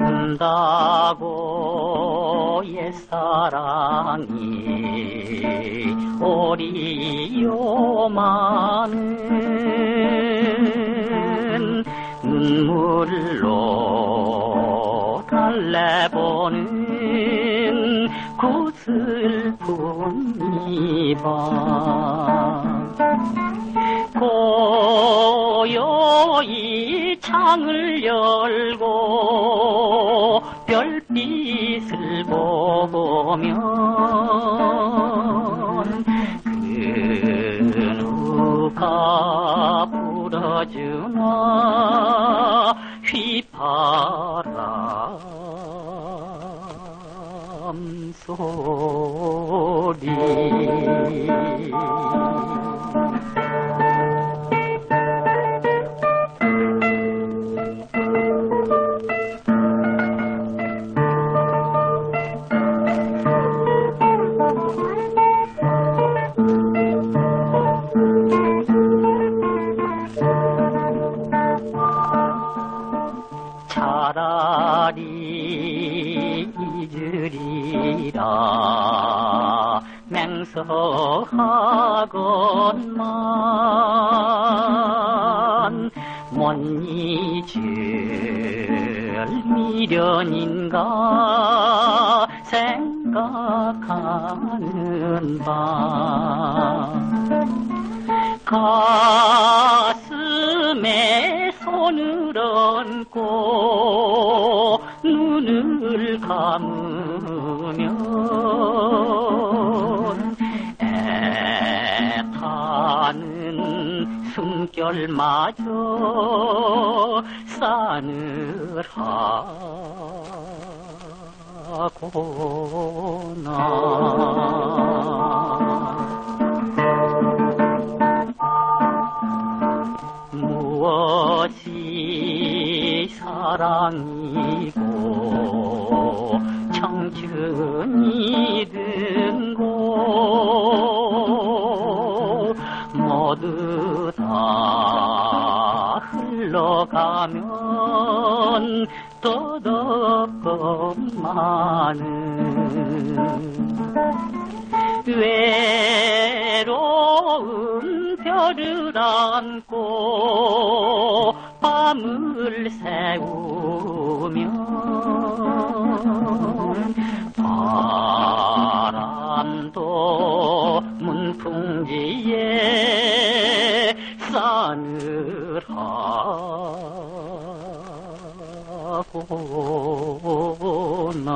한다고 옛사랑이 오리요만은 눈물로 달래보는 그 슬픈 이 밤 고요히 창을 열고 별빛을 보면 그 누가 불어주나 휘바람 소리 차라리 잊으리라 맹서하건만 못 잊을 미련인가 생각하는 밤 가슴에 손을 얹고 눈을 감으면 애타는 숨결마저 싸늘하구나 무엇이 사랑이고 청춘이든 고 모두 다 흘러가면 떠덕것만은 외로운 별을 안고 밤을 새우면 바람도 문풍지에 싸늘하구나.